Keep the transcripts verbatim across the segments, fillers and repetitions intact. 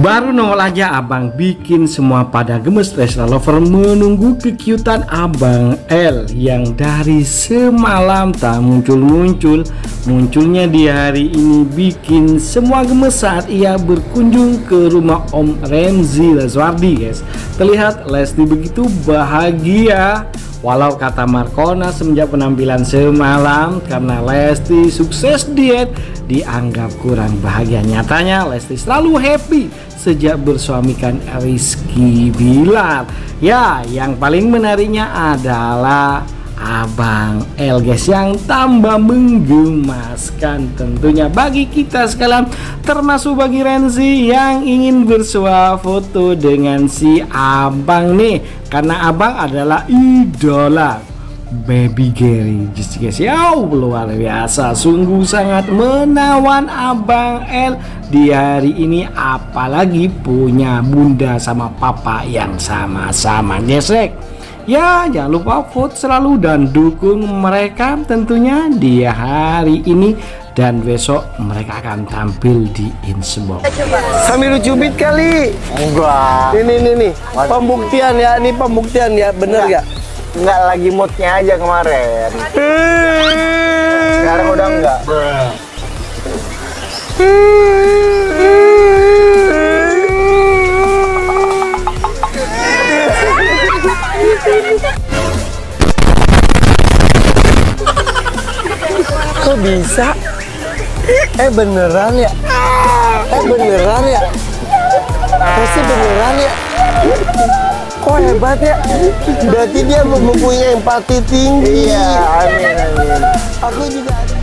Baru nongol aja abang bikin semua pada gemes. Leslar Lover menunggu kekiutan abang L yang dari semalam tak muncul-muncul. Munculnya di hari ini bikin semua gemes saat ia berkunjung ke rumah Om Renzi Lazuardi, guys. Terlihat Lesti begitu bahagia. Walau kata Markona semenjak penampilan semalam karena Lesti sukses diet dianggap kurang bahagia, nyatanya Lesti selalu happy sejak bersuamikan Rizky Billar. Ya, yang paling menariknya adalah abang L, guys, yang tambah menggemaskan tentunya bagi kita sekalian, termasuk bagi Renzi yang ingin bersuah foto dengan si abang nih, karena abang adalah idola baby Gary, guys. Ya, luar biasa, sungguh sangat menawan abang L di hari ini, apalagi punya bunda sama papa yang sama-sama gesek. Ya, jangan lupa vote selalu dan dukung mereka tentunya di hari ini, dan besok mereka akan tampil di Insbox. Sambil cubit kali. Enggak. Ini nih nih. Pembuktian ya, ini pembuktian ya, bener enggak? Enggak, lagi moodnya aja kemarin. Sekarang udah enggak. Kok bisa? Eh beneran ya? Eh beneran ya? Pasti beneran ya? Kok hebat ya? Berarti dia mempunyai empati tinggi. Iya, amin amin. Aku juga ada.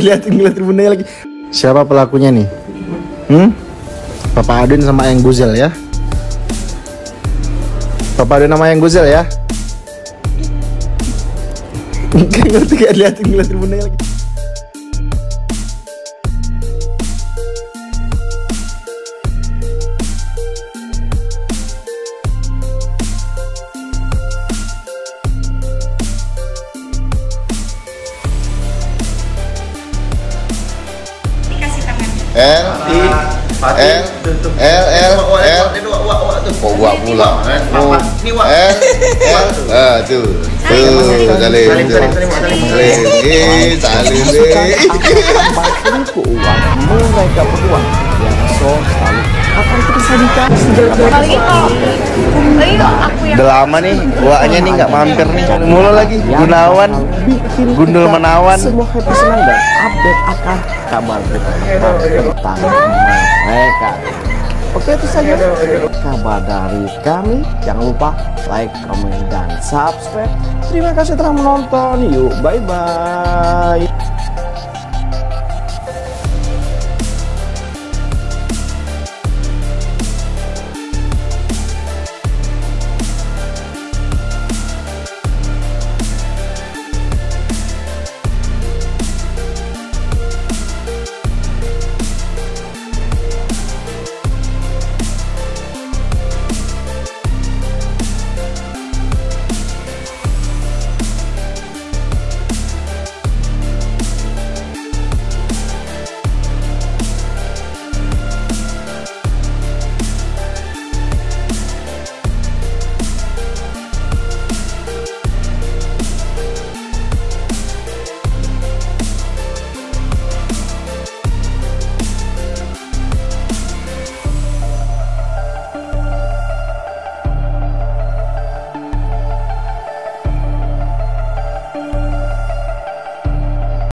Lihat ngeliat bundanya lagi. Siapa pelakunya nih? Hmm? Papa Adin sama yang Guzel ya? Papa Adin sama yang Guzel ya? Ngeliat ngeliat ngeliat bundanya lagi. L I L L L L oh gua pulang ini wak ah tuh tuh salim salim salim salim salim mereka berdua yang so saling akan tersajikan lagi kok lagi kok aku yang udah lama nih waknya nih nggak mampir nih mulu lagi Gunawan Gundul Menawan semua happy senang dan update akan kabar tentang mereka. Oke, itu saja kabar dari kami. Jangan lupa like, comment, dan subscribe. Terima kasih telah menonton. Yuk, bye-bye.